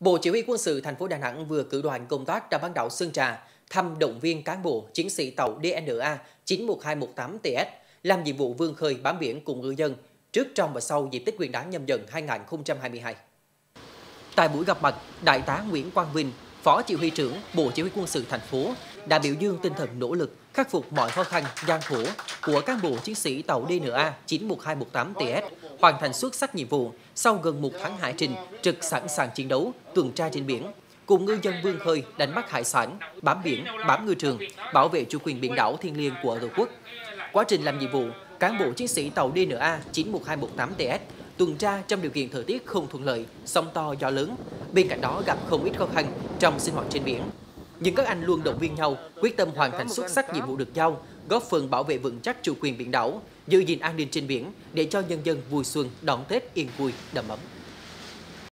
Bộ Chỉ huy Quân sự thành phố Đà Nẵng vừa cử đoàn công tác ra bán đảo Sơn Trà thăm động viên cán bộ chiến sĩ tàu ĐNa 91218 TS làm nhiệm vụ vươn khơi bám biển cùng ngư dân trước, trong và sau dịp Tết Nguyên đán Nhâm Dần 2022. Tại buổi gặp mặt, Đại tá Nguyễn Quang Vinh, Phó Chỉ huy trưởng Bộ Chỉ huy Quân sự thành phố đã biểu dương tinh thần nỗ lực khắc phục mọi khó khăn, gian khổ của cán bộ chiến sĩ tàu ĐNa 91218 TS hoàn thành xuất sắc nhiệm vụ sau gần 1 tháng hải trình trực sẵn sàng chiến đấu, tuần tra trên biển, cùng ngư dân vươn khơi đánh bắt hải sản, bám biển, bám ngư trường, bảo vệ chủ quyền biển đảo thiêng liêng của Tổ quốc. Quá trình làm nhiệm vụ, cán bộ chiến sĩ tàu ĐNa 91218 TS tuần tra trong điều kiện thời tiết không thuận lợi, sóng to gió lớn, bên cạnh đó gặp không ít khó khăn trong sinh hoạt trên biển. Nhưng các anh luôn động viên nhau, quyết tâm hoàn thành xuất sắc nhiệm vụ được giao, góp phần bảo vệ vững chắc chủ quyền biển đảo, giữ gìn an ninh trên biển để cho nhân dân vui xuân đón Tết yên vui, đầm ấm.